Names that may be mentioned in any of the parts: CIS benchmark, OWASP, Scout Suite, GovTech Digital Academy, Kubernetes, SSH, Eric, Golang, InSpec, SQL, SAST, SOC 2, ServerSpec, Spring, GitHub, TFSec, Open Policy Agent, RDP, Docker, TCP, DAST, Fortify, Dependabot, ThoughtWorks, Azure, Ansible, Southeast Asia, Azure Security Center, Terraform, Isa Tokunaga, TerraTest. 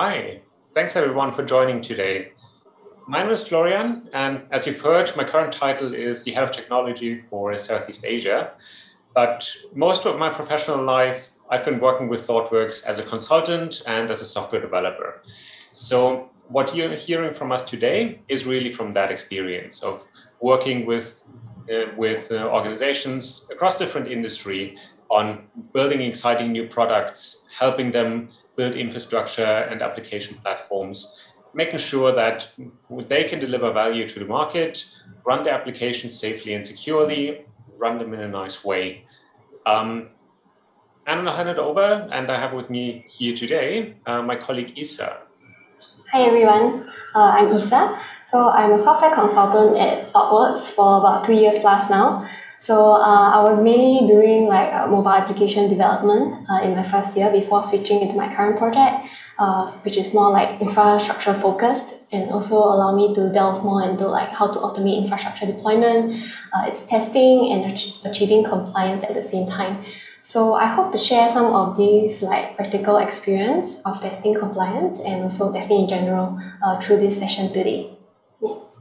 Hi, thanks everyone for joining today. My name is Florian, and as you've heard, my current title is the Head of Technology for Southeast Asia. But most of my professional life, I've been working with ThoughtWorks as a consultant and as a software developer. So what you're hearing from us today is really from that experience of working with organizations across different industry on building exciting new products, helping them build infrastructure and application platforms, making sure that they can deliver value to the market, run their applications safely and securely, run them in a nice way. I'm gonna hand it over, and I have with me here today, my colleague Isa. Hi everyone, I'm Isa. So I'm a software consultant at ThoughtWorks for about 2 years plus now. So I was mainly doing like mobile application development in my first year before switching into my current project, which is more like infrastructure focused and also allow me to delve more into like how to automate infrastructure deployment, its testing and achieving compliance at the same time. So I hope to share some of these like practical experience of testing compliance and also testing in general through this session today. Yes.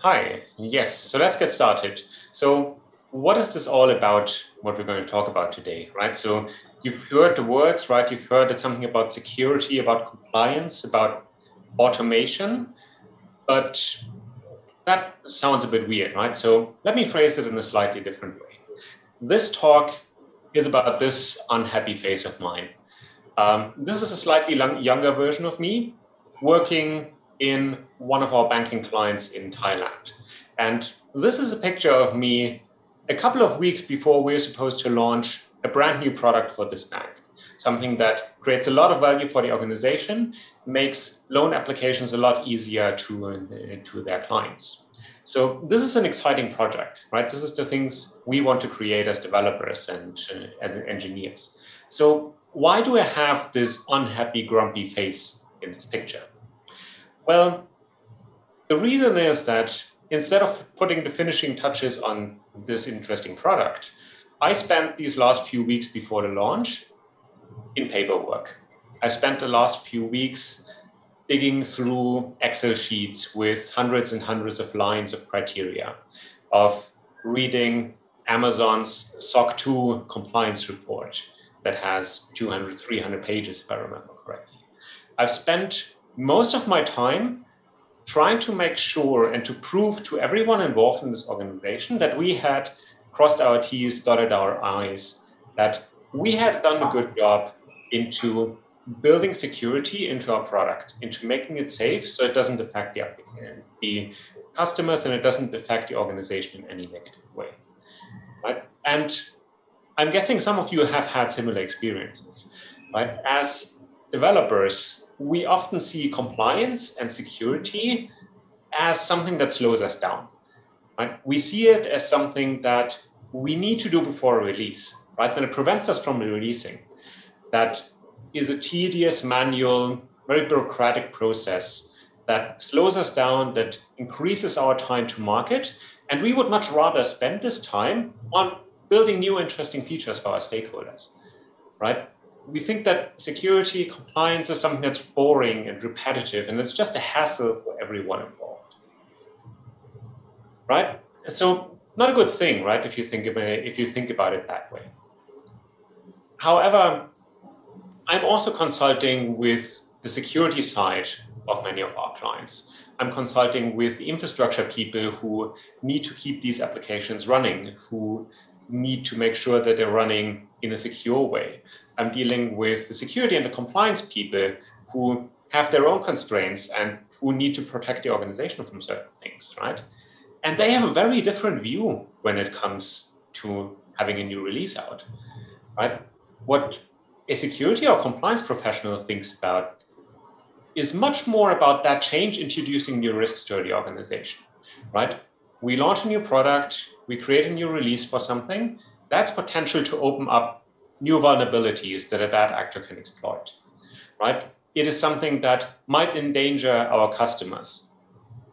Hi, yes, so let's get started. So what is this all about, what we're going to talk about today, right? So you've heard the words, right? You've heard it's something about security, about compliance, about automation, but that sounds a bit weird, right? So let me phrase it in a slightly different way. This talk is about this unhappy face of mine. This is a slightly younger version of me working in one of our banking clients in Thailand. And this is a picture of me a couple of weeks before we're supposed to launch a brand new product for this bank, something that creates a lot of value for the organization, makes loan applications a lot easier to their clients. So this is an exciting project, right? This is the things we want to create as developers and as engineers. So why do I have this unhappy, grumpy face in this picture? Well, the reason is that instead of putting the finishing touches on this interesting product, I spent these last few weeks before the launch in paperwork. I spent the last few weeks digging through Excel sheets with hundreds and hundreds of lines of criteria, of reading Amazon's SOC 2 compliance report that has 200, 300 pages, if I remember correctly. I've spent most of my time trying to make sure and to prove to everyone involved in this organization that we had crossed our T's, dotted our I's, that we had done a good job into building security into our product, into making it safe so it doesn't affect the customers and it doesn't affect the organization in any negative way. Right? And I'm guessing some of you have had similar experiences. Right? As developers, we often see compliance and security as something that slows us down. Right? We see it as something that we need to do before a release. Right? Then it prevents us from releasing. That is a tedious, manual, very bureaucratic process that slows us down, that increases our time to market. And we would much rather spend this time on building new interesting features for our stakeholders, right? We think that security compliance is something that's boring and repetitive, and it's just a hassle for everyone involved, right? So not a good thing, right? If you think about it, that way. However, I'm also consulting with the security side of many of our clients. I'm consulting with the infrastructure people who need to keep these applications running, who need to make sure that they're running in a secure way. I'm dealing with the security and the compliance people who have their own constraints and who need to protect the organization from certain things, right? And they have a very different view when it comes to having a new release out, right? What a security or compliance professional thinks about is much more about that change introducing new risks to the organization, right? We launch a new product, we create a new release for something, that's potential to open up new vulnerabilities that a bad actor can exploit, right? It is something that might endanger our customers.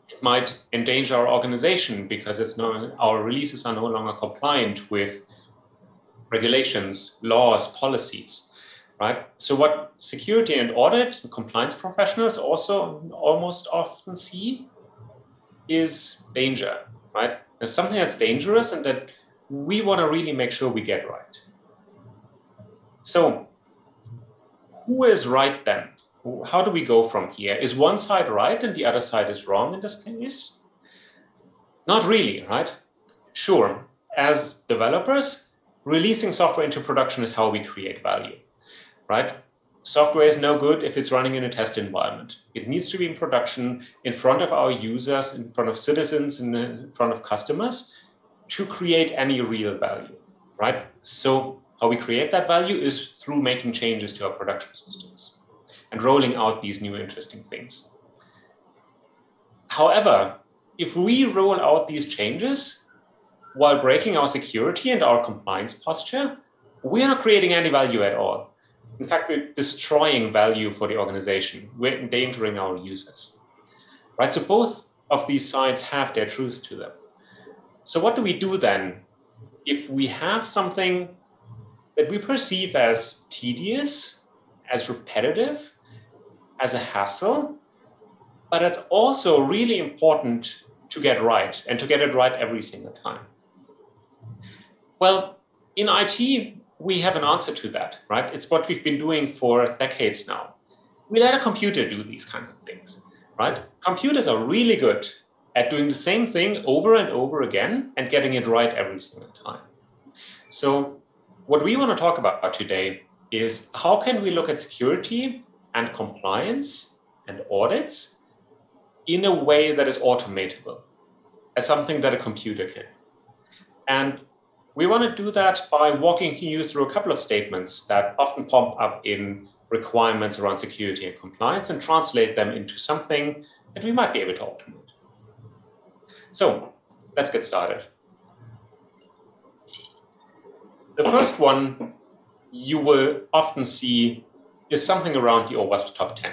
It might endanger our organization because it's our releases are no longer compliant with regulations, laws, policies, right? So what security and audit and compliance professionals also almost often see is danger, right? There's something that's dangerous and that we want to really make sure we get right. So who is right then? How do we go from here? Is one side right and the other side is wrong in this case? Not really, right? Sure, as developers, releasing software into production is how we create value, right? Software is no good if it's running in a test environment. It needs to be in production in front of our users, in front of citizens, in front of customers to create any real value, right? So how we create that value is through making changes to our production systems and rolling out these new interesting things. However, if we roll out these changes while breaking our security and our compliance posture, we are not creating any value at all. In fact, we're destroying value for the organization. We're endangering our users, right? So both of these sides have their truth to them. So what do we do then if we have something that we perceive as tedious, as repetitive, as a hassle, but it's also really important to get right and to get it right every single time? Well, in IT, we have an answer to that, right? It's what we've been doing for decades now. We let a computer do these kinds of things, right? Computers are really good at doing the same thing over and over again and getting it right every single time. So what we want to talk about today is how can we look at security and compliance and audits in a way that is automatable, as something that a computer can. And we want to do that by walking you through a couple of statements that often pop up in requirements around security and compliance and translate them into something that we might be able to automate. So let's get started. The first one you will often see is something around the OWASP top 10.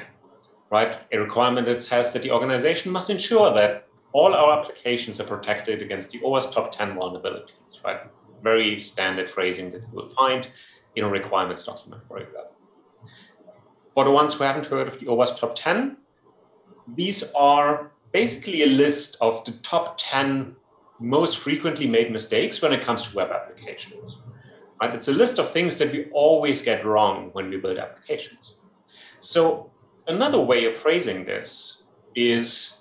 Right? A requirement that says that the organization must ensure that all our applications are protected against the OWASP top 10 vulnerabilities, right? Very standard phrasing that you will find in a requirements document, for example. For the ones who haven't heard of the OWASP top 10, these are basically a list of the top 10 most frequently made mistakes when it comes to web applications, right? It's a list of things that we always get wrong when we build applications. So another way of phrasing this is,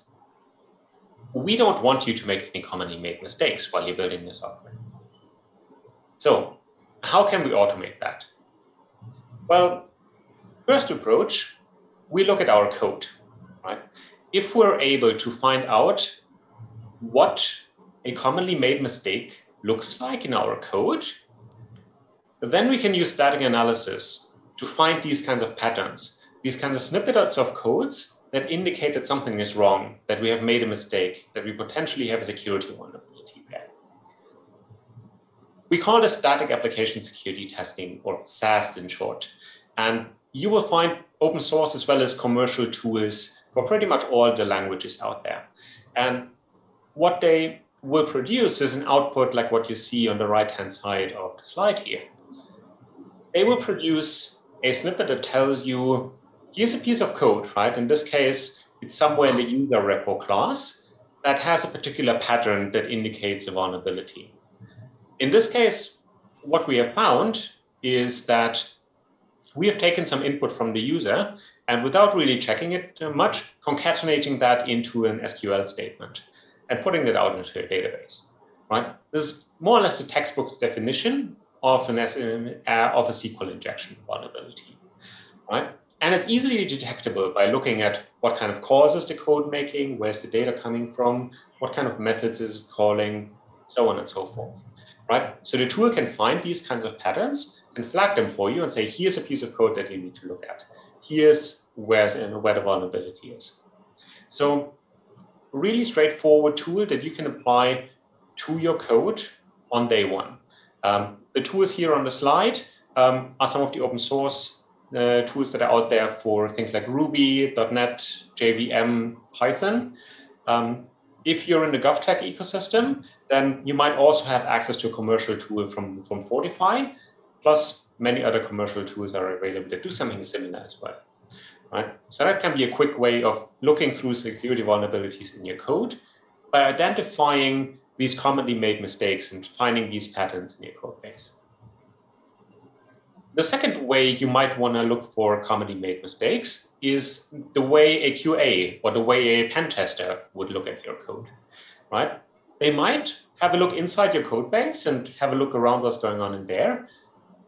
we don't want you to make any commonly made mistakes while you're building your software. So how can we automate that? Well, first approach, we look at our code, right? If we're able to find out what a commonly made mistake looks like in our code, then we can use static analysis to find these kinds of patterns, these kinds of snippets of codes that indicate that something is wrong, that we have made a mistake, that we potentially have a security vulnerability there. We call this static application security testing, or SAST in short. And you will find open source as well as commercial tools for pretty much all the languages out there. And what they will produce is an output like what you see on the right-hand side of the slide here. They will produce a snippet that tells you, here's a piece of code, right? In this case, it's somewhere in the user repo class that has a particular pattern that indicates a vulnerability. In this case, what we have found is that we have taken some input from the user and without really checking it much, concatenating that into an SQL statement and putting it out into a database, right? This is more or less a textbook's definition of a SQL injection vulnerability, right? And it's easily detectable by looking at what kind of calls is the code making, where's the data coming from, what kind of methods is it calling, so on and so forth, right? So the tool can find these kinds of patterns and flag them for you and say, here's a piece of code that you need to look at. Here's where the vulnerability is. So really straightforward tool that you can apply to your code on day one. The tools here on the slide are some of the open source tools that are out there for things like Ruby, .NET, JVM, Python. If you're in the GovTech ecosystem, then you might also have access to a commercial tool from Fortify Plus, many other commercial tools are available that do something similar as well. Right? So that can be a quick way of looking through security vulnerabilities in your code by identifying these commonly made mistakes and finding these patterns in your code base. The second way you might want to look for commonly made mistakes is the way a QA or the way a pen tester would look at your code, right? They might have a look inside your code base and have a look around what's going on in there,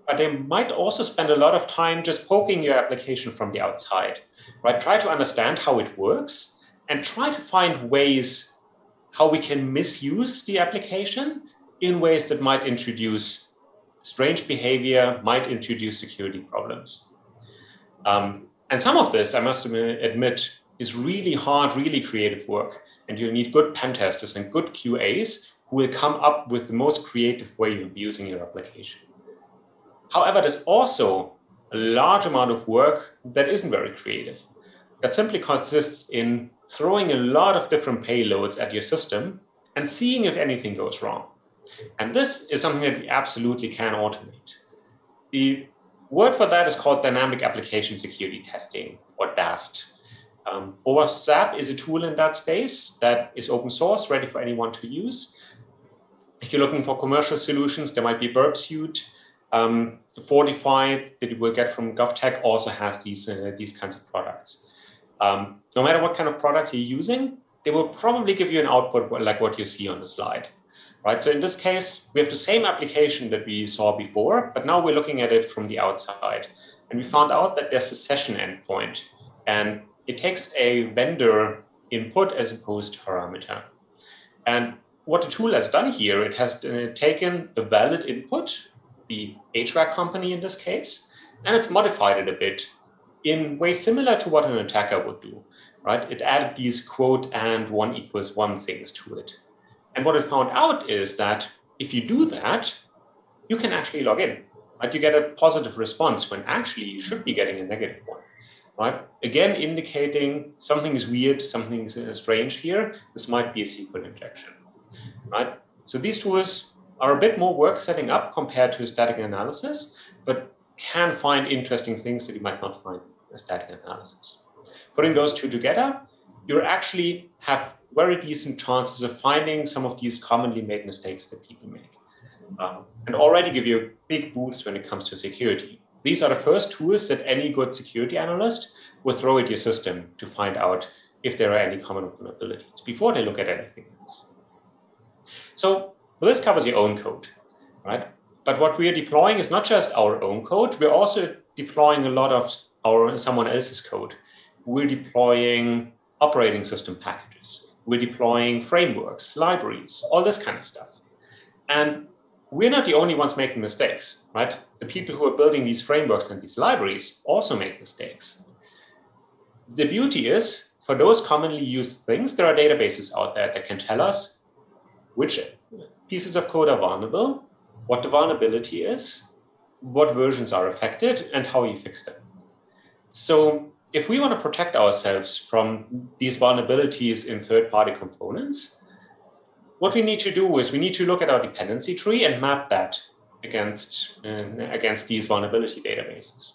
but they might also spend a lot of time just poking your application from the outside, right? Try to understand how it works and try to find ways how we can misuse the application in ways that might introduce strange behavior, might introduce security problems. And some of this, I must admit, is really hard, really creative work. And you'll need good pen testers and good QAs who will come up with the most creative way of using your application. However, there's also a large amount of work that isn't very creative. That simply consists in throwing a lot of different payloads at your system and seeing if anything goes wrong. And this is something that we absolutely can automate. The word for that is called dynamic application security testing, or DAST. OWASP is a tool in that space that is open source, ready for anyone to use. If you're looking for commercial solutions, there might be Burp Suite. Fortify, that you will get from GovTech, also has these kinds of products. No matter what kind of product you're using, they will probably give you an output like what you see on the slide. Right, so in this case, we have the same application that we saw before, but now we're looking at it from the outside. And we found out that there's a session endpoint, and it takes a vendor input as a post parameter. And what the tool has done here, it has taken a valid input, the HVAC company in this case, and it's modified it a bit in ways similar to what an attacker would do. Right, it added these quote and 1 equals 1 things to it. And what it found out is that if you do that, you can actually log in. Right? You get a positive response when actually you should be getting a negative one. Right? Again, indicating something is weird, something is strange here. This might be a SQL injection. Right? So these tools are a bit more work setting up compared to static analysis, but can find interesting things that you might not find in static analysis. Putting those two together, you actually have very decent chances of finding some of these commonly made mistakes that people make, and already give you a big boost when it comes to security. These are the first tools that any good security analyst will throw at your system to find out if there are any common vulnerabilities before they look at anything else. So this covers your own code, right? But what we are deploying is not just our own code. We're also deploying a lot of someone else's code. We're deploying operating system packages. We're deploying frameworks, libraries, all this kind of stuff. And we're not the only ones making mistakes, right? The people who are building these frameworks and these libraries also make mistakes. The beauty is, for those commonly used things, there are databases out there that can tell us which pieces of code are vulnerable, what the vulnerability is, what versions are affected, and how you fix them. So if we want to protect ourselves from these vulnerabilities in third-party components, what we need to do is we need to look at our dependency tree and map that against these vulnerability databases.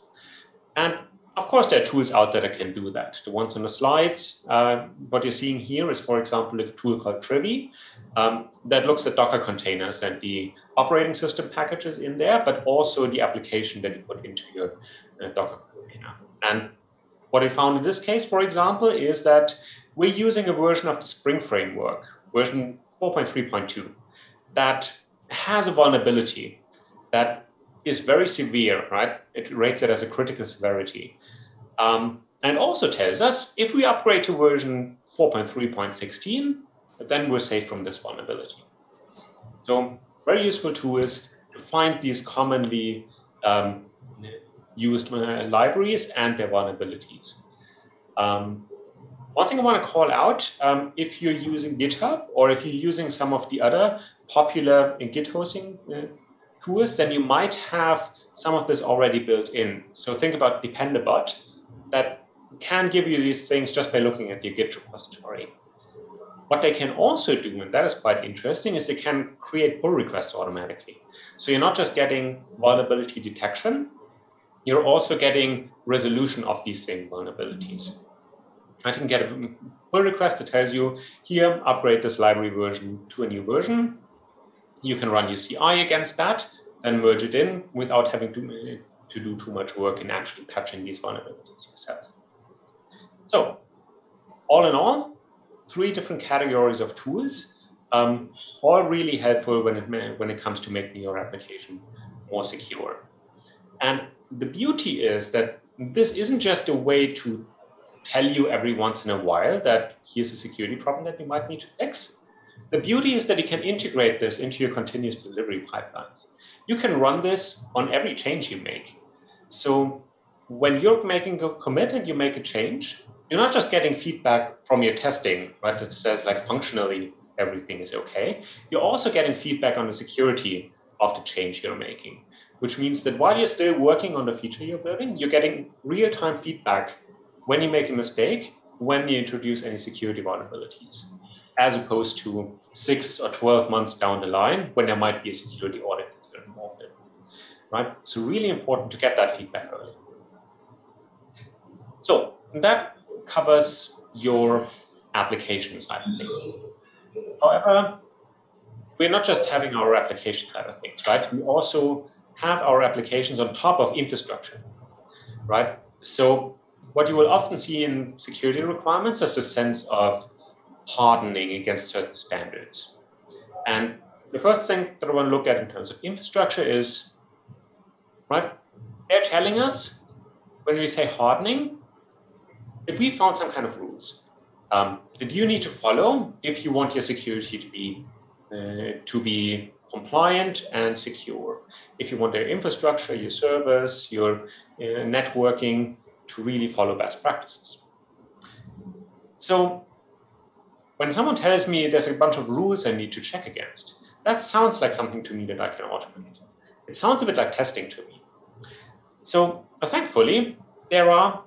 And of course, there are tools out there that can do that. The ones on the slides, what you're seeing here is, for example, a tool called Trivy that looks at Docker containers and the operating system packages in there, but also the application that you put into your Docker container. And what I found in this case, for example, is that we're using a version of the Spring framework, version 4.3.2, that has a vulnerability that is very severe, right? It rates it as a critical severity. And also tells us if we upgrade to version 4.3.16, then we're safe from this vulnerability. So very useful tools to find these commonly used libraries and their vulnerabilities. One thing I want to call out, if you're using GitHub or if you're using some of the other popular Git hosting tools, then you might have some of this already built in. So think about Dependabot that can give you these things just by looking at your Git repository. What they can also do, and that is quite interesting, is they can create pull requests automatically. So you're not just getting vulnerability detection, you're also getting resolution of these same vulnerabilities. I can get a pull request that tells you, here, upgrade this library version to a new version. You can run your CI against that, then merge it in without having to do too much work in actually patching these vulnerabilities yourself. So all in all, 3 different categories of tools, all really helpful when it comes to making your application more secure. And the beauty is that this isn't just a way to tell you every once in a while that here's a security problem that you might need to fix. The beauty is that you can integrate this into your continuous delivery pipelines. You can run this on every change you make. So when you're making a commit and you make a change, you're not just getting feedback from your testing, right? It says like functionally everything is okay. You're also getting feedback on the security of the change you're making, which means that while you're still working on the feature you're building, you're getting real-time feedback when you make a mistake, when you introduce any security vulnerabilities, as opposed to 6 or 12 months down the line when there might be a security audit involved in, right? So really important to get that feedback early. So that covers your application side of things. However, we're not just having our application side of things, right? We also have our applications on top of infrastructure, right? So what you will often see in security requirements is a sense of hardening against certain standards. And the first thing that I want to look at in terms of infrastructure is, right, they're telling us when we say hardening, that we found some kind of rules that you need to follow if you want your security to be compliant and secure. If you want your infrastructure, your servers, your networking to really follow best practices. So when someone tells me there's a bunch of rules I need to check against, that sounds like something to me that I can automate. It sounds a bit like testing to me. So thankfully, there are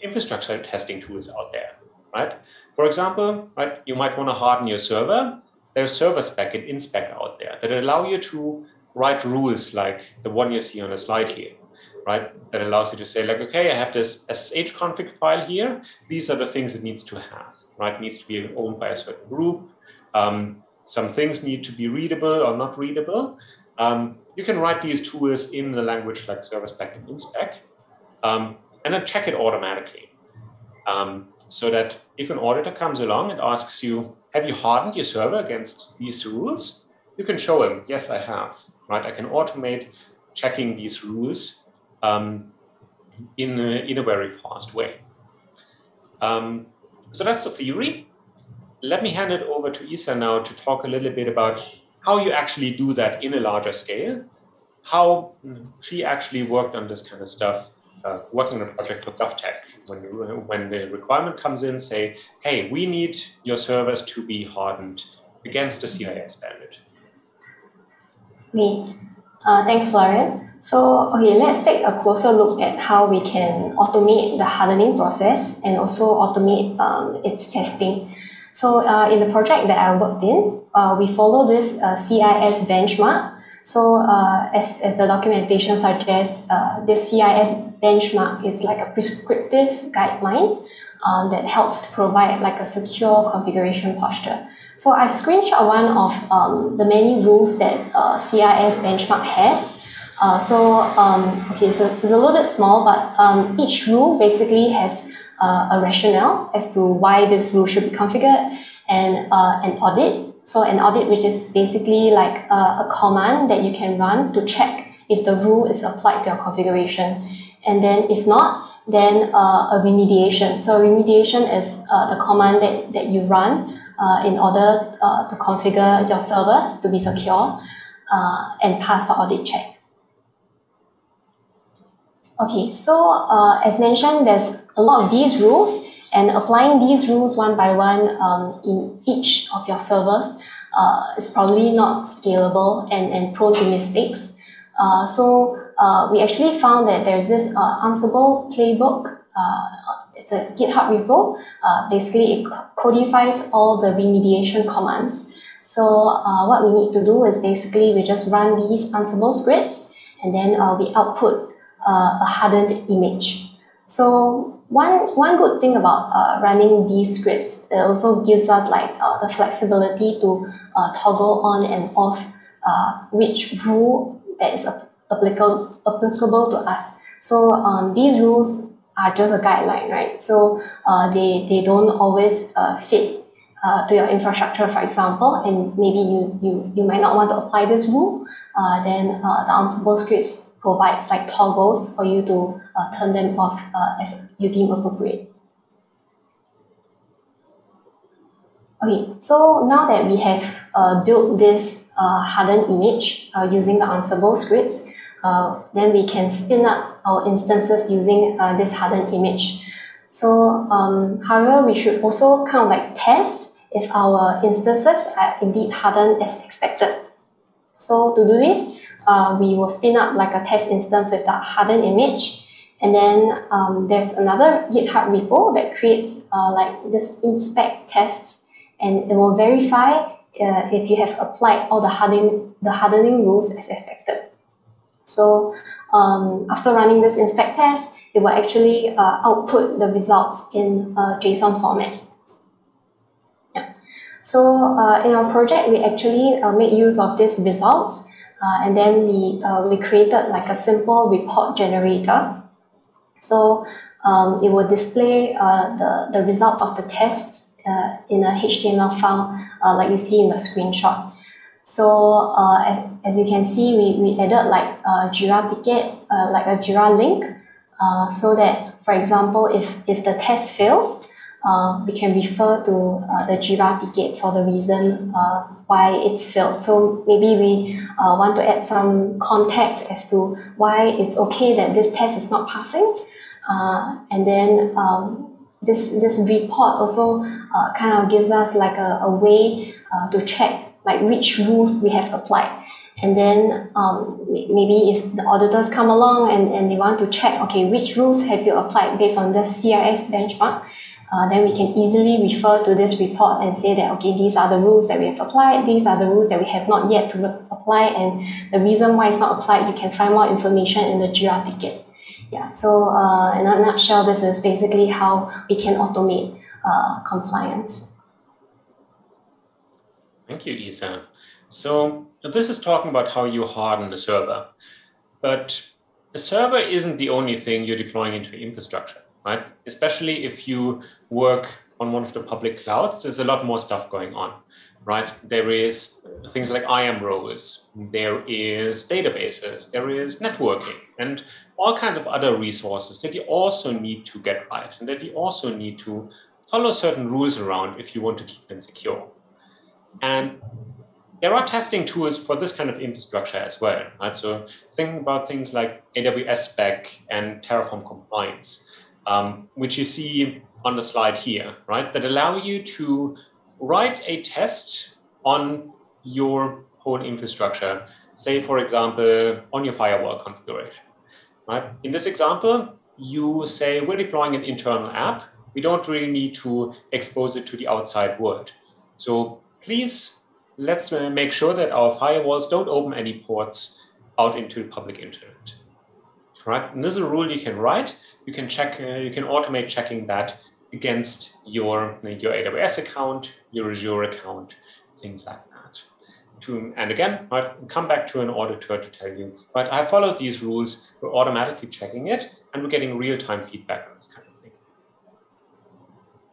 infrastructure testing tools out there, right? For example, right, you might want to harden your server. There's ServerSpec and InSpec out there that allow you to write rules like the one you see on the slide here, right? That allows you to say like, okay, I have this SSH config file here. These are the things it needs to have, right? It needs to be owned by a certain group. Some things need to be readable or not readable. You can write these tools in the language like ServerSpec and InSpec. And then check it automatically. So that if an auditor comes along and asks you, have you hardened your server against these rules? You can show him, yes, I have, right? I can automate checking these rules in a very fast way. So that's the theory. Let me hand it over to Isa now to talk a little bit about how you actually do that in a larger scale, how she actually worked on this kind of stuff, working on a project with GovTech, when the requirement comes in, say, hey, we need your servers to be hardened against the CIS standard. Neat. Thanks, Florian. So, okay, let's take a closer look at how we can automate the hardening process and also automate its testing. So, in the project that I worked in, we follow this CIS benchmark. So as the documentation suggests, this CIS benchmark is like a prescriptive guideline that helps to provide like a secure configuration posture. So I screenshot one of the many rules that CIS benchmark has. Okay, so it's a little bit small, but each rule basically has a rationale as to why this rule should be configured and an audit. So an audit, which is basically like a command that you can run to check if the rule is applied to your configuration. And then if not, then a remediation. So remediation is the command that you run in order to configure your servers to be secure and pass the audit check. Okay, so as mentioned, there's a lot of these rules. And applying these rules one by one in each of your servers is probably not scalable and prone to mistakes. So we actually found that there's this Ansible playbook It's a GitHub repo. Basically, it codifies all the remediation commands. So what we need to do is basically we just run these Ansible scripts, and then we output a hardened image. So one good thing about running these scripts, it also gives us like the flexibility to toggle on and off which rule that is applicable to us. So these rules are just a guideline, right? So they don't always fit to your infrastructure, for example, and maybe you might not want to apply this rule. Then the Ansible scripts provides like toggles for you to turn them off as you deem appropriate. Okay, so now that we have built this hardened image using the Ansible scripts, then we can spin up our instances using this hardened image. So, however, we should also kind of like test if our instances are indeed hardened as expected. So to do this, we will spin up like a test instance with the hardened image, and then there's another GitHub repo that creates like this InSpec tests, and it will verify if you have applied all the hardening rules as expected. So after running this InSpec test, it will actually output the results in JSON format. Yeah. So in our project, we actually made use of these results, and then we created like a simple report generator. So it will display the results of the tests in a HTML file, like you see in the screenshot. So as you can see, we added like a Jira ticket, like a Jira link, so that, for example, if the test fails, we can refer to the Jira ticket for the reason why it's failed. So maybe we want to add some context as to why it's okay that this test is not passing. And then this report also kind of gives us like a way to check like which rules we have applied. And then maybe if the auditors come along and they want to check, okay, which rules have you applied based on the CIS benchmark, then we can easily refer to this report and say that, okay, these are the rules that we have applied, these are the rules that we have not yet to apply, and the reason why it's not applied, you can find more information in the Jira ticket. Yeah, so in a nutshell, this is basically how we can automate compliance. Thank you, Isa. So this is talking about how you harden the server, but a server isn't the only thing you're deploying into infrastructure, right? Especially if you work on one of the public clouds, there's a lot more stuff going on, right? There is things like IAM roles, there is databases, there is networking, and all kinds of other resources that you also need to get right, and that you also need to follow certain rules around if you want to keep them secure. And there are testing tools for this kind of infrastructure as well, right? So thinking about things like ServerSpec and Terraform compliance, which you see on the slide here, right? That allow you to write a test on your whole infrastructure, say, for example, on your firewall configuration, right? In this example, you say, we're deploying an internal app. We don't really need to expose it to the outside world. So please, let's make sure that our firewalls don't open any ports out into the public internet, right? And this is a rule you can write. You can check, you can automate checking that against your AWS account, your Azure account, things like that. And again, right, come back to an auditor to tell you, right, I followed these rules. We're automatically checking it, and we're getting real-time feedback on this kind of thing.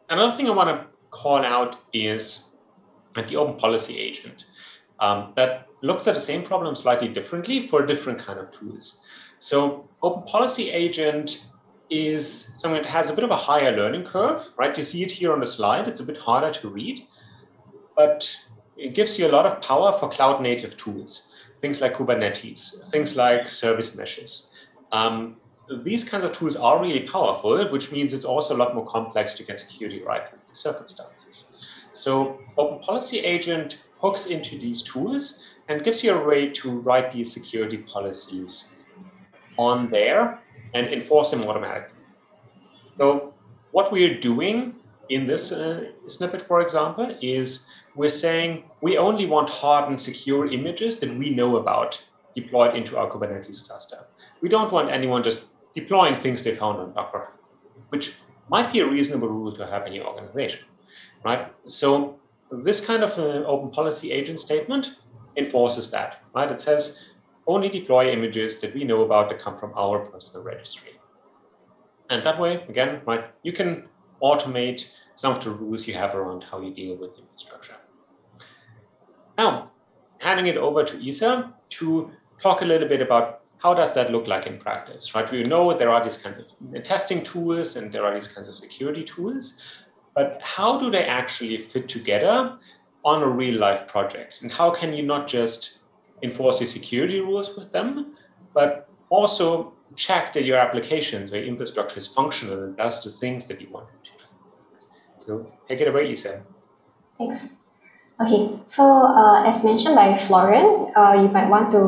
Another thing I want to call out is at the Open Policy Agent that looks at the same problem slightly differently for different kind of tools. So Open Policy Agent is something that has a bit of a higher learning curve, right? You see it here on the slide. It's a bit harder to read, but it gives you a lot of power for cloud native tools, things like Kubernetes, things like service meshes. These kinds of tools are really powerful, which means it's also a lot more complex to get security right in these circumstances. So Open Policy Agent hooks into these tools and gives you a way to write these security policies on there and enforce them automatically. So what we are doing in this snippet, for example, is we're saying we only want hard and secure images that we know about deployed into our Kubernetes cluster. We don't want anyone just deploying things they found on Docker, which might be a reasonable rule to have in your organization, right? So this kind of open policy agent statement enforces that, right? It says only deploy images that we know about that come from our personal registry. And that way, again, right, you can automate some of the rules you have around how you deal with infrastructure. Now, handing it over to Isa to talk a little bit about how does that look like in practice, right? We know there are these kinds of testing tools and there are these kinds of security tools, but how do they actually fit together on a real life project? And how can you not just enforce your security rules with them, but also check that your applications, your infrastructure is functional and does the things that you want it to. So take it away, Isa. Thanks. Okay, so as mentioned by Florian, you might want to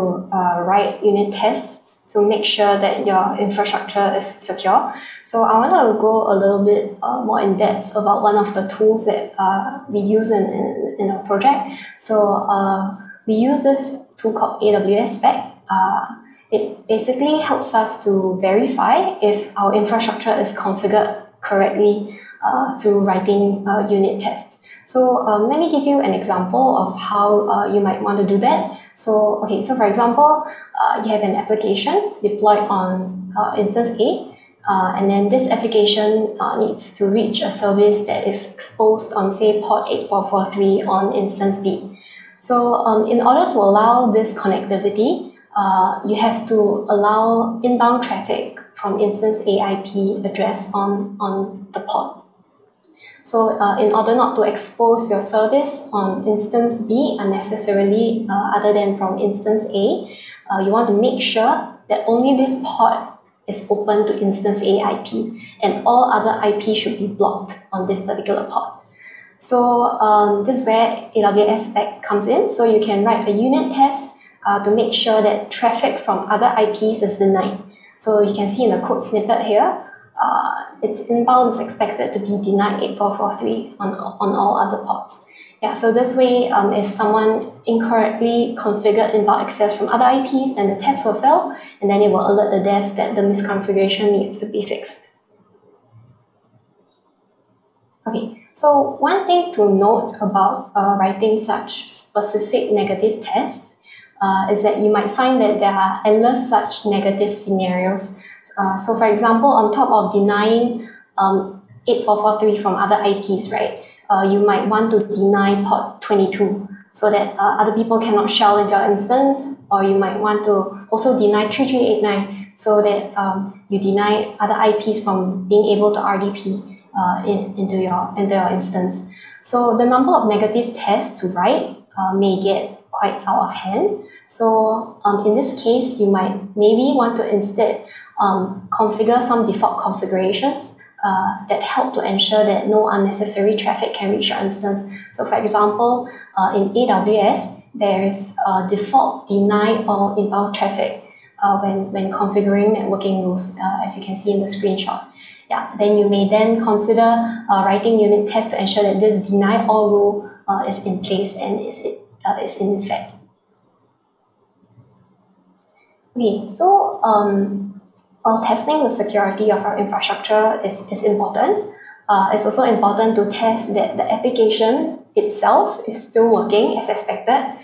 write unit tests to make sure that your infrastructure is secure. So I want to go a little bit more in depth about one of the tools that we use in our project. So we use this tool called ServerSpec. It basically helps us to verify if our infrastructure is configured correctly through writing unit tests. So let me give you an example of how you might want to do that. So, okay, so for example, you have an application deployed on instance A, and then this application needs to reach a service that is exposed on, say, port 8443 on instance B. So in order to allow this connectivity, you have to allow inbound traffic from instance AIP address on the port. So in order not to expose your service on instance B unnecessarily other than from instance A, you want to make sure that only this port is open to instance AIP and all other IP should be blocked on this particular port. So this is where ServerSpec comes in. So you can write a unit test to make sure that traffic from other IPs is denied. So you can see in the code snippet here, its inbound is expected to be denied 8443 on all other ports. Yeah, so this way, if someone incorrectly configured inbound access from other IPs, then the test will fail, and then it will alert the DAST that the misconfiguration needs to be fixed. Okay, so one thing to note about writing such specific negative tests is that you might find that there are endless such negative scenarios. So for example, on top of denying 8443 from other IPs, right? You might want to deny port 22 so that other people cannot shell into your instance, or you might want to also deny 3389 so that you deny other IPs from being able to RDP into your instance. So the number of negative tests to write may get quite out of hand. So in this case, you might maybe want to instead configure some default configurations that help to ensure that no unnecessary traffic can reach your instance. So for example, in AWS, there is a default deny all inbound traffic when configuring networking rules, as you can see in the screenshot. Yeah, then you may then consider writing unit tests to ensure that this deny all rule is in place and is in effect. Okay, so while testing the security of our infrastructure is important, it's also important to test that the application itself is still working as expected.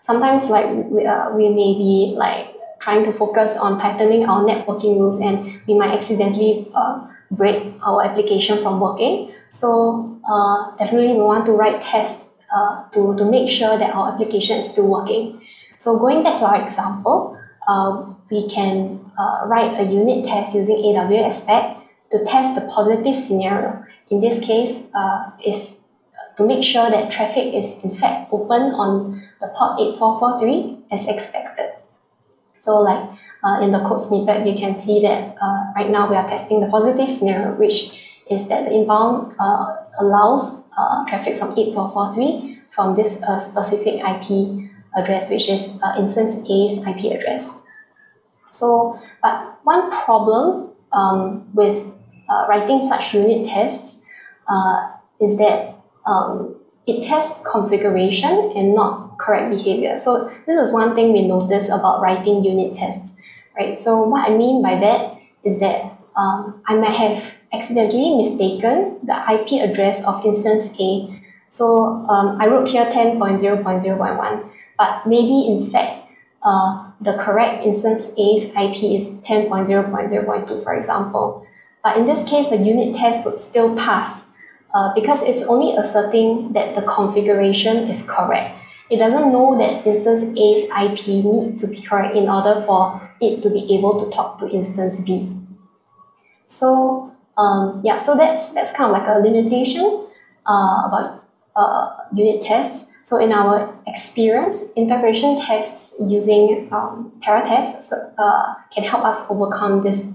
Sometimes, like we may be like trying to focus on tightening our networking rules, and we might accidentally break our application from working. So definitely, we want to write tests to make sure that our application is still working. So going back to our example, we can write a unit test using ServerSpec to test the positive scenario. In this case, is to make sure that traffic is in fact open on the port 8443 as expected. So like in the code snippet, you can see that right now we are testing the positive scenario, which is that the inbound allows traffic from 8443 from this specific IP address, which is instance A's IP address. So, but one problem with writing such unit tests is that it tests configuration and not correct behavior. So this is one thing we notice about writing unit tests, right? So what I mean by that is that I might have accidentally mistaken the IP address of instance A. So I wrote here 10.0.0.1, but maybe in fact the correct instance A's IP is 10.0.0.2, for example. But in this case, the unit test would still pass because it's only asserting that the configuration is correct. It doesn't know that instance A's IP needs to be correct in order for it to be able to talk to instance B. So yeah, so that's kind of like a limitation about unit tests. So in our experience, integration tests using TerraTest can help us overcome this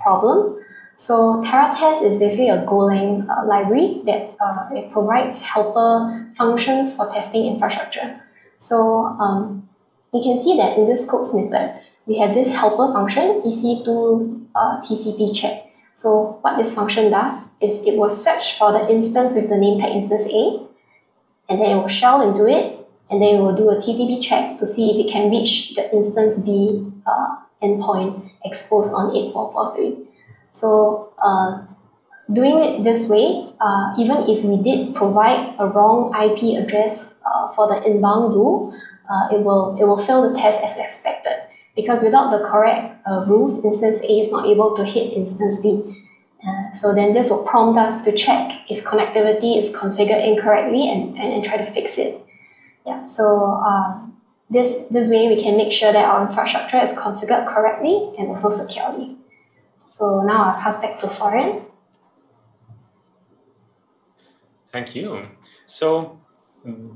problem. So TerraTest is basically a Golang library that it provides helper functions for testing infrastructure. So you can see that in this code snippet, we have this helper function, EC2 TCP check. So what this function does is it will search for the instance with the name tag instance A, and then it will shell into it, and then it will do a TCP check to see if it can reach the instance B endpoint exposed on 8.4.4.3. So doing it this way, even if we did provide a wrong IP address for the inbound rule, it will fail the test as expected, because without the correct rules, instance A is not able to hit instance B. So then this will prompt us to check if connectivity is configured incorrectly and try to fix it. Yeah. So this way we can make sure that our infrastructure is configured correctly and also securely. So now I'll pass back to Florian. Thank you. So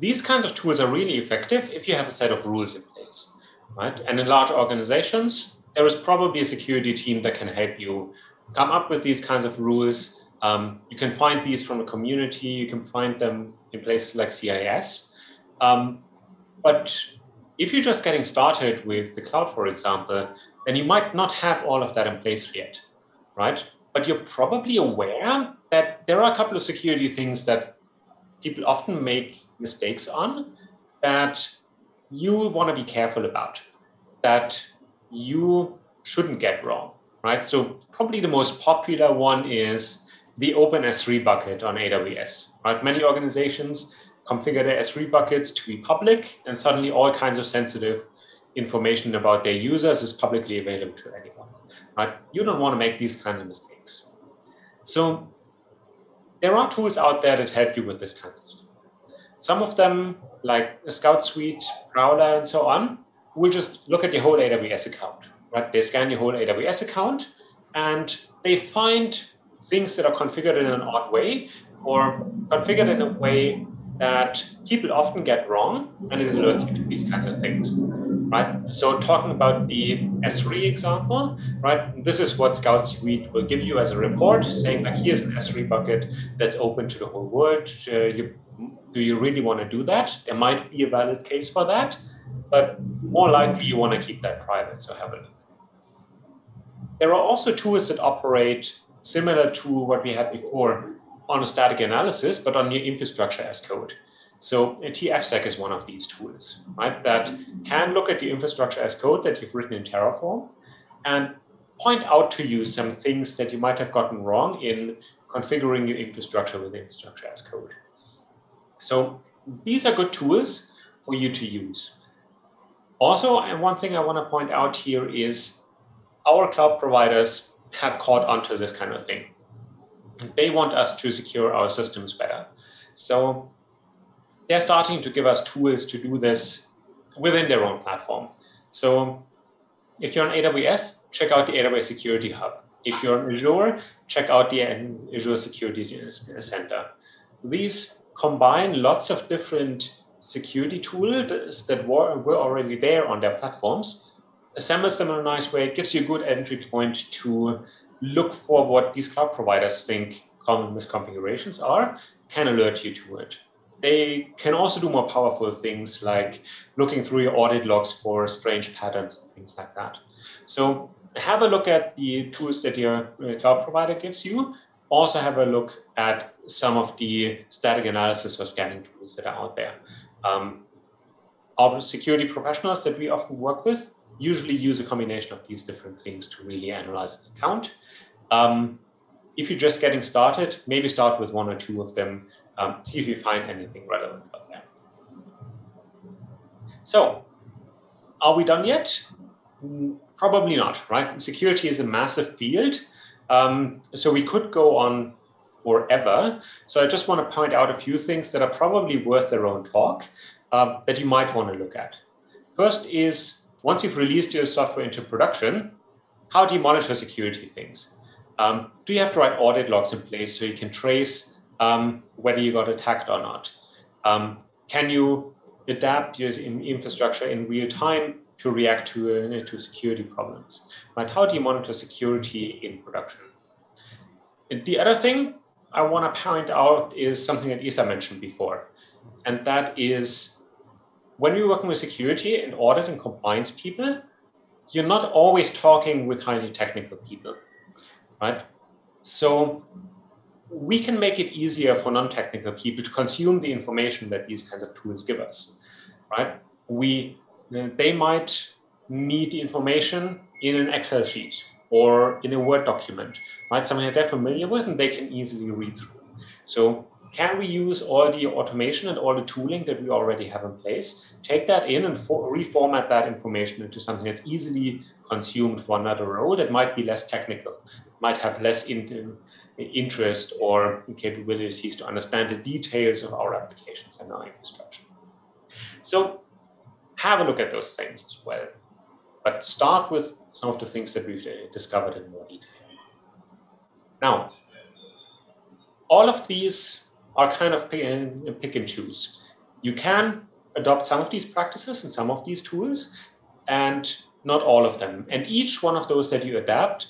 these kinds of tools are really effective if you have a set of rules in place, right? And in large organizations, there is probably a security team that can help you come up with these kinds of rules. You can find these from the community. You can find them in places like CIS. But if you're just getting started with the cloud, for example, then you might not have all of that in place yet, right? But you're probably aware that there are a couple of security things that people often make mistakes on that you want to be careful about, that you shouldn't get wrong, right? So probably the most popular one is the open S3 bucket on AWS, right? Many organizations configure their S3 buckets to be public, and suddenly all kinds of sensitive information about their users is publicly available to anyone, right? You don't want to make these kinds of mistakes. So there are tools out there that help you with this kind of stuff. Some of them, like a Scout Suite, Prowler, and so on, will just look at your whole AWS account, right? They scan your whole AWS account, and they find things that are configured in an odd way or configured in a way that people often get wrong, and it alerts you to these kinds of things, right? So talking about the S3 example, right? This is what Scout Suite will give you as a report, saying like, here's an S3 bucket that's open to the whole world. Do you really want to do that? There might be a valid case for that, but more likely you want to keep that private, so have a look. There are also tools that operate similar to what we had before on a static analysis, but on your infrastructure as code. So TFSec is one of these tools, right? That can look at the infrastructure as code that you've written in Terraform and point out to you some things that you might have gotten wrong in configuring your infrastructure with infrastructure as code. So these are good tools for you to use. Also, and one thing I want to point out here is our cloud providers have caught onto this kind of thing. They want us to secure our systems better. So they're starting to give us tools to do this within their own platform. So if you're on AWS, check out the AWS Security Hub. If you're on Azure, check out the Azure Security Center. These combine lots of different security tools that were already there on their platforms, assembles them in a nice way, gives you a good entry point to look for what these cloud providers think common misconfigurations are, can alert you to it. they can also do more powerful things like looking through your audit logs for strange patterns and things like that. So have a look at the tools that your cloud provider gives you. Also have a look at some of the static analysis or scanning tools that are out there. Our security professionals that we often work with usually use a combination of these different things to really analyze an account. If you're just getting started, maybe start with one or two of them, see if you find anything relevant out there. So, are we done yet? Probably not, right? Security is a massive field, so we could go on forever. So I just want to point out a few things that are probably worth their own talk that you might want to look at. First is, once you've released your software into production, how do you monitor security things? Do you have to write audit logs in place so you can trace whether you got attacked or not? Can you adapt your infrastructure in real time to react to security problems? But how do you monitor security in production? And the other thing I want to point out is something that Isa mentioned before, and that is when we're working with security and audit and compliance people, you're not always talking with highly technical people, right? So we can make it easier for non-technical people to consume the information that these kinds of tools give us, right? They might need information in an Excel sheet or in a Word document, right? Something that they're familiar with and they can easily read through. So can we use all the automation and all the tooling that we already have in place, take that in and reformat that information into something that's easily consumed for another role that might be less technical, might have less interest or capabilities to understand the details of our applications and our infrastructure? So have a look at those things as well, but start with some of the things that we've discovered in more detail. Now, all of these are kind of pick and choose. You can adopt some of these practices and some of these tools, and not all of them. And each one of those that you adapt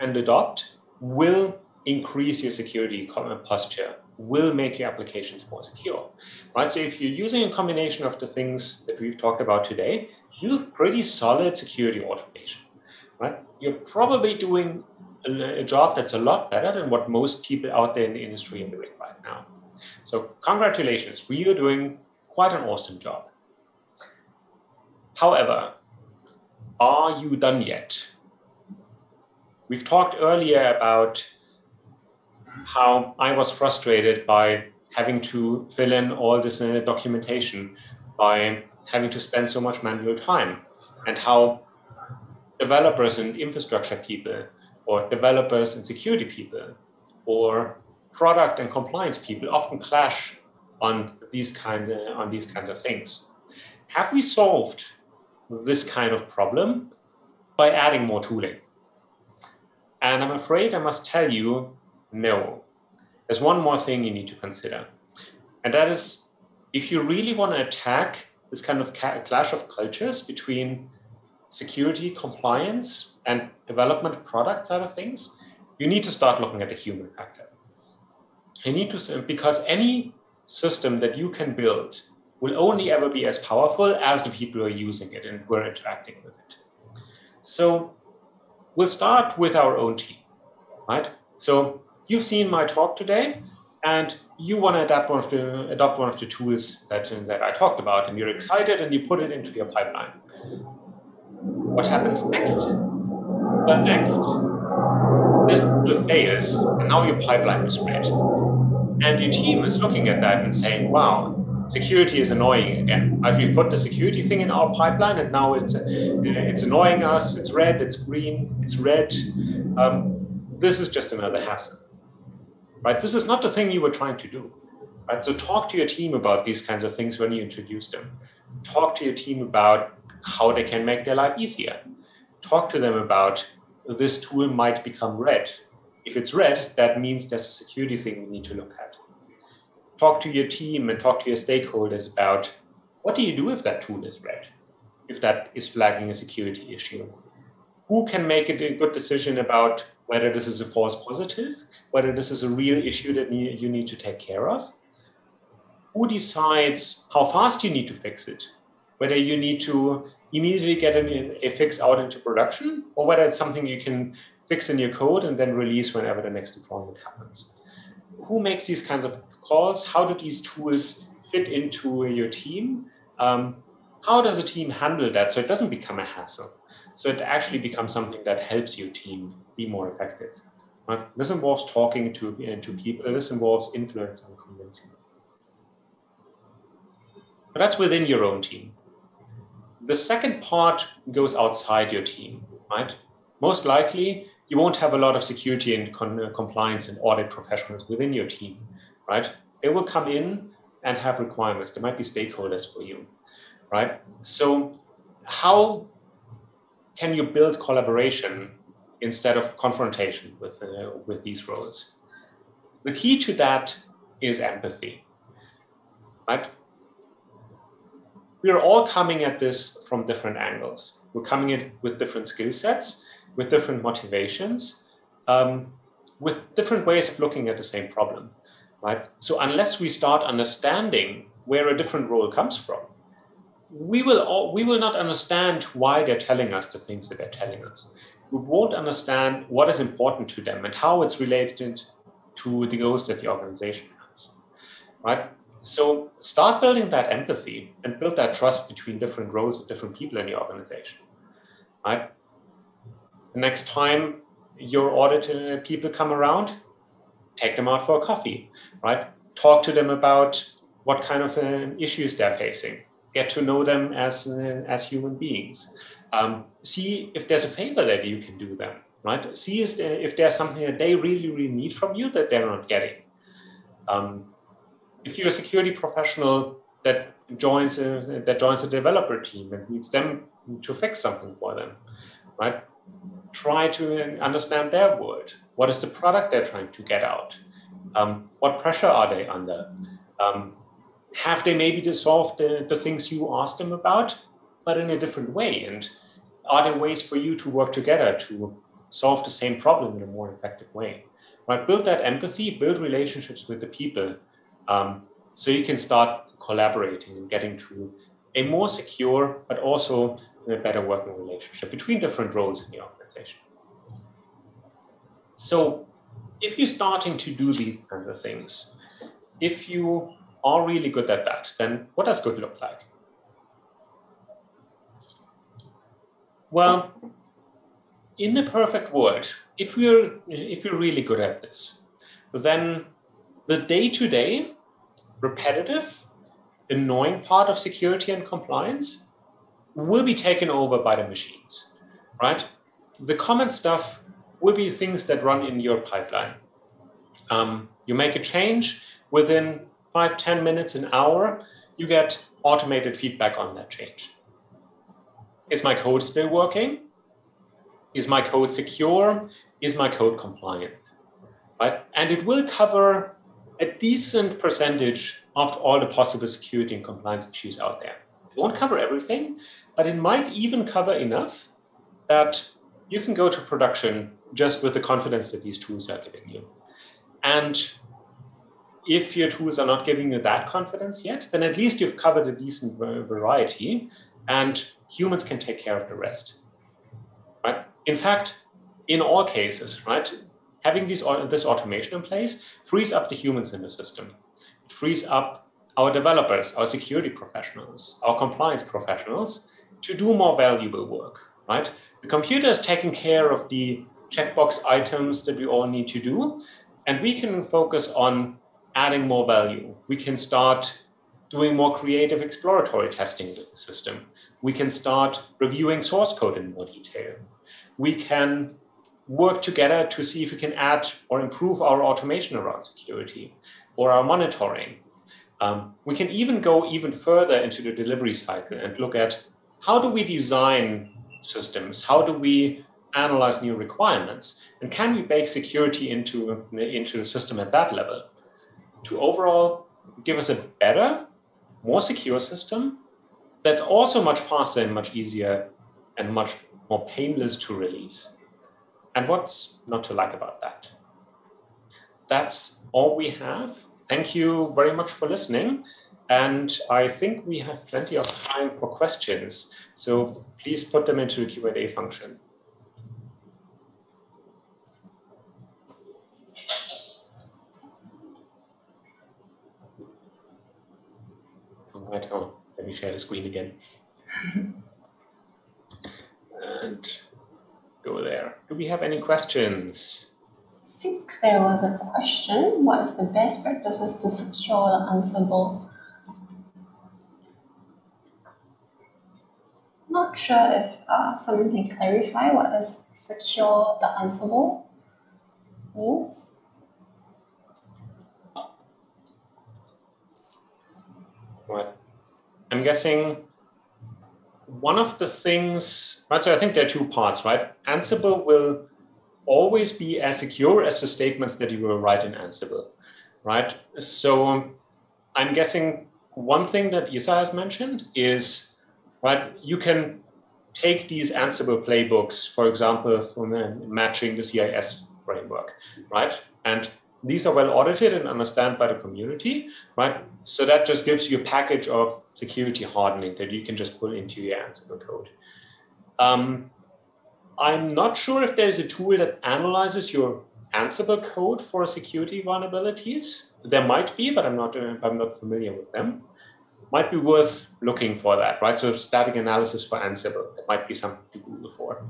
and adopt will increase your security posture, will make your applications more secure, right? So if you're using a combination of the things that we've talked about today, you have pretty solid security automation, right? You're probably doing a job that's a lot better than what most people out there in the industry are doing right now. So congratulations, we are doing quite an awesome job. However, are you done yet? We've talked earlier about how I was frustrated by having to fill in all this documentation, by having to spend so much manual time, and how developers and infrastructure people, or developers and security people, or product and compliance people often clash on these kinds of things. Have we solved this kind of problem by adding more tooling? And I'm afraid I must tell you, no. There's one more thing you need to consider. And that is, if you really want to attack this kind of clash of cultures between security, compliance, and development product side of things, you need to start looking at the human factor. You need to, because any system that you can build will only ever be as powerful as the people who are using it and who are interacting with it. So we'll start with our own team, right? So you've seen my talk today, and you want to adopt one of the tools that I talked about, and you're excited and you put it into your pipeline. What happens next? Well, next, this tool fails, and now your pipeline is red. And your team is looking at that and saying, wow, security is annoying again. We've put the security thing in our pipeline, and now it's annoying us. It's red, it's green, it's red. This is just another hassle, right? This is not the thing you were trying to do, right? So talk to your team about these kinds of things when you introduce them. Talk to your team about how they can make their life easier. Talk to them about this tool might become red. If it's red, that means there's a security thing we need to look at. Talk to your team and talk to your stakeholders about what do you do if that tool is red, if that is flagging a security issue. Who can make a good decision about whether this is a false positive, whether this is a real issue that you need to take care of? who decides how fast you need to fix it? Whether you need to immediately get a fix out into production, or whether it's something you can fix in your code and then release whenever the next deployment happens. Who makes these kinds of calls? How do these tools fit into your team? How does a team handle that so it doesn't become a hassle? So it actually becomes something that helps your team be more effective. Right? This involves talking to people. This involves influence and convincing. But that's within your own team. The second part goes outside your team, right? Most likely, you won't have a lot of security and compliance and audit professionals within your team, right? They will come in and have requirements. There might be stakeholders for you, right? So how can you build collaboration instead of confrontation with these roles? The key to that is empathy, right? We are all coming at this from different angles. We're coming in with different skill sets, with different motivations, with different ways of looking at the same problem, right? So unless we start understanding where a different role comes from, we will not understand why they're telling us the things that they're telling us. We won't understand what is important to them and how it's related to the goals that the organization has, right? So start building that empathy and build that trust between different roles of different people in the organization, right? The next time your audit people come around, take them out for a coffee, right? Talk to them about what kind of issues they're facing. Get to know them as human beings. See if there's a favor that you can do them, right? See if there's something that they really, really need from you that they're not getting. If you're a security professional that joins a developer team and needs them to fix something for them, right? Try to understand their world. What is the product they're trying to get out? What pressure are they under? Have they maybe solved the things you asked them about, but in a different way? And are there ways for you to work together to solve the same problem in a more effective way? Right? Build that empathy, build relationships with the people, so you can start collaborating and getting to a more secure, but also a better working relationship between different roles in the organization. So if you're starting to do these kinds of things, if you are really good at that, then what does good look like? Well, in the perfect world, if you're really good at this, then the day-to-day, repetitive, annoying part of security and compliance will be taken over by the machines, right? The common stuff will be things that run in your pipeline. You make a change within 5, 10 minutes, an hour, you get automated feedback on that change. Is my code still working? Is my code secure? Is my code compliant? Right? And it will cover a decent percentage of all the possible security and compliance issues out there. It won't cover everything, but it might even cover enough that you can go to production just with the confidence that these tools are giving you. And if your tools are not giving you that confidence yet, then at least you've covered a decent variety and humans can take care of the rest. Right? In fact, in all cases, right? Having this automation in place frees up the humans in the system. It frees up our developers, our security professionals, our compliance professionals to do more valuable work, right? The computer is taking care of the checkbox items that we all need to do, and we can focus on adding more value. We can start doing more creative exploratory testing with the system. We can start reviewing source code in more detail. We can work together to see if we can add or improve our automation around security or our monitoring. We can even go even further into the delivery cycle and look at how do we design systems? How do we analyze new requirements? And can we bake security into the system at that level to overall give us a better, more secure system that's also much faster and much easier and much more painless to release? And what's not to like about that? That's all we have. Thank you very much for listening. And I think we have plenty of time for questions. So please put them into the Q&A function. All right, oh, let me share the screen again. And go there. Do we have any questions? I think there was a question. What is the best practices to secure Ansible? Not sure if someone can clarify what does secure the Ansible means. Right. I'm guessing one of the things, right? So I think there are two parts, right? Ansible will always be as secure as the statements that you will write in Ansible, right? So I'm guessing one thing that Isa has mentioned is, right, you can take these Ansible playbooks, for example, from matching the CIS framework, right? And these are well audited and understood by the community, right? So that just gives you a package of security hardening that you can just put into your Ansible code. I'm not sure if there's a tool that analyzes your Ansible code for security vulnerabilities. There might be, but I'm not familiar with them. Might be worth looking for that, right? So static analysis for Ansible, that might be something to Google for.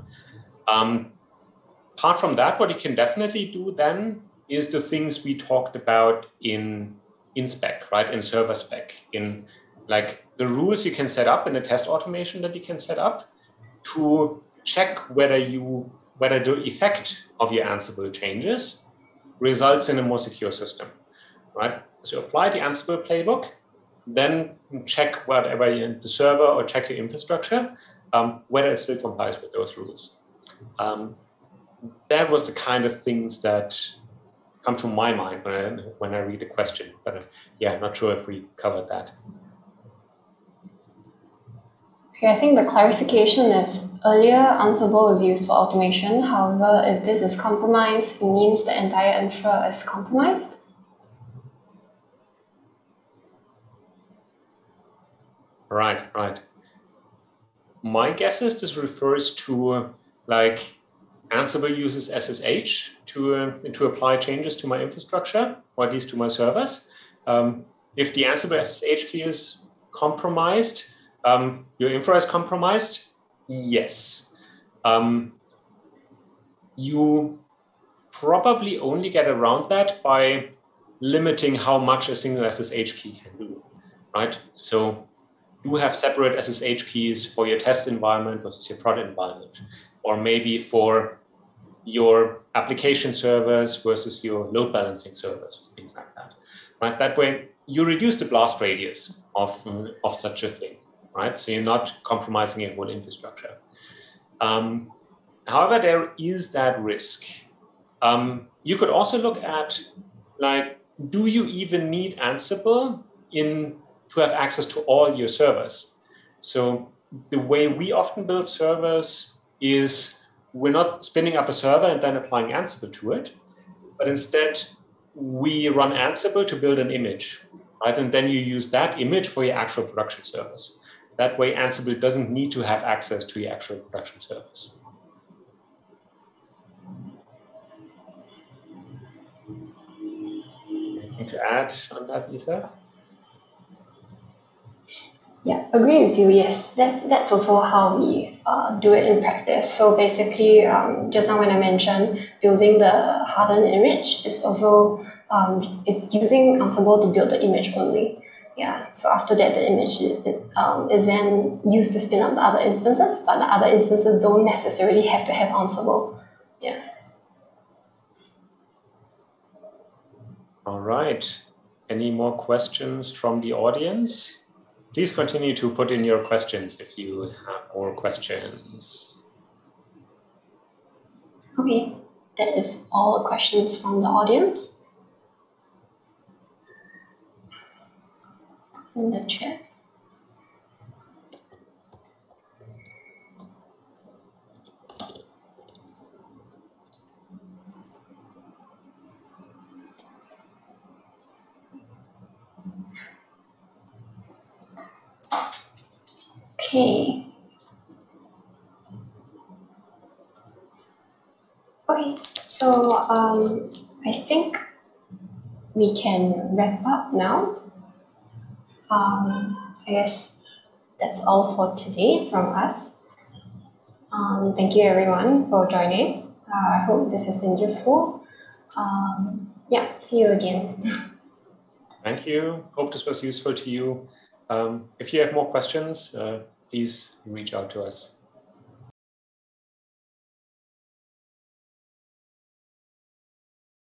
Apart from that, what you can definitely do then is the things we talked about in InSpec, right? In ServerSpec, in like the rules you can set up and the test automation that you can set up to check whether the effect of your Ansible changes results in a more secure system, right? So apply the Ansible playbook, then check whatever you're in the server or check your infrastructure, whether it still complies with those rules. That was the kind of things that come to my mind when I read the question, but yeah, not sure if we covered that. Okay, I think the clarification is earlier Ansible is used for automation. However, if this is compromised, it means the entire infra is compromised. Right, right. My guess is this refers to like Ansible uses SSH to apply changes to my infrastructure, or at least to my servers. If the Ansible SSH key is compromised, your infra is compromised, yes. You probably only get around that by limiting how much a single SSH key can do, right? So you have separate SSH keys for your test environment versus your product environment, or maybe for your application servers versus your load balancing servers, things like that. Right? That way, you reduce the blast radius of such a thing, right? So you're not compromising your whole infrastructure. However, there is that risk. You could also look at, like, do you even need Ansible to have access to all your servers? So the way we often build servers is we're not spinning up a server and then applying Ansible to it, but instead we run Ansible to build an image, right? And then you use that image for your actual production servers. That way Ansible doesn't need to have access to your actual production servers. Anything to add on that, Isa? Yeah, agree with you, yes. That's also how we do it in practice. So basically, just now when I mentioned building the hardened image, it's also it's using Ansible to build the image only. Yeah, so after that, the image is then used to spin up the other instances, but the other instances don't necessarily have to have Ansible. Yeah. All right. Any more questions from the audience? Please continue to put in your questions if you have more questions. Okay, that is all the questions from the audience in the chat. Okay, so I think we can wrap up now. I guess that's all for today from us. Thank you everyone for joining. I hope this has been useful. Yeah, see you again. Thank you. Hope this was useful to you. If you have more questions, please reach out to us.